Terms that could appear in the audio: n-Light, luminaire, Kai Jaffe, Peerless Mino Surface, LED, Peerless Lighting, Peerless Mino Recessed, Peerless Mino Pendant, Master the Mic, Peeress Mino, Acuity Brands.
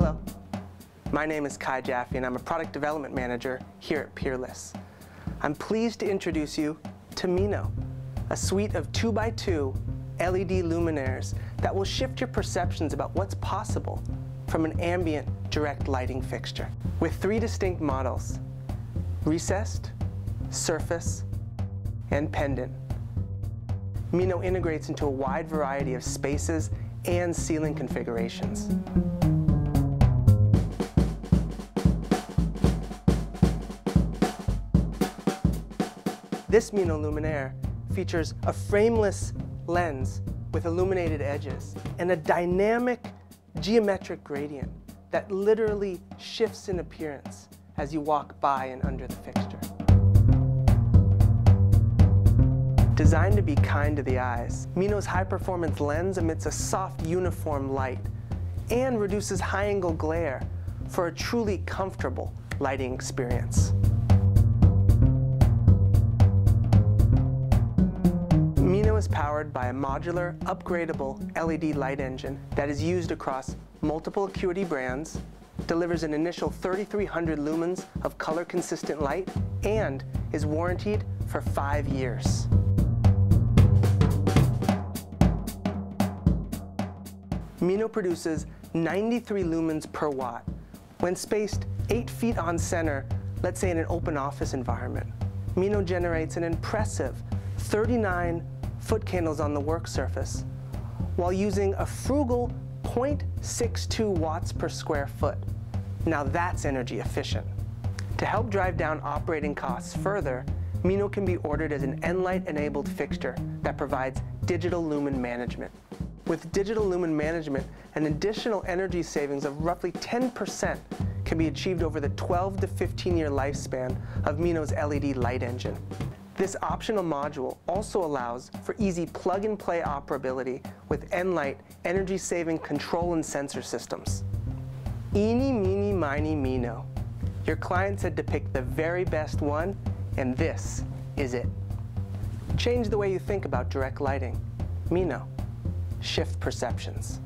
Hello, my name is Kai Jaffe and I'm a product development manager here at Peerless. I'm pleased to introduce you to Mino, a suite of 2x2 LED luminaires that will shift your perceptions about what's possible from an ambient direct lighting fixture. With three distinct models, recessed, surface, and pendant, Mino integrates into a wide variety of spaces and ceiling configurations. This Mino luminaire features a frameless lens with illuminated edges and a dynamic geometric gradient that literally shifts in appearance as you walk by and under the fixture. Designed to be kind to the eyes, Mino's high-performance lens emits a soft, uniform light and reduces high-angle glare for a truly comfortable lighting experience. Mino is powered by a modular, upgradable LED light engine that is used across multiple Acuity brands, delivers an initial 3,300 lumens of color-consistent light, and is warranted for 5 years. Mino produces 93 lumens per watt when spaced 8 feet on center, let's say in an open office environment. Mino generates an impressive 39 foot candles on the work surface while using a frugal 0.62 watts per square foot. Now that's energy efficient. To help drive down operating costs further, Mino can be ordered as an n-Light enabled fixture that provides digital lumen management. With digital lumen management, an additional energy savings of roughly 10% can be achieved over the 12 to 15-year lifespan of Mino's LED light engine. This optional module also allows for easy plug-and-play operability with n-Light energy-saving control and sensor systems. Eeny, meeny, miny, Mino. Your client said to pick the very best one, and this is it. Change the way you think about direct lighting. Mino. Shift perceptions.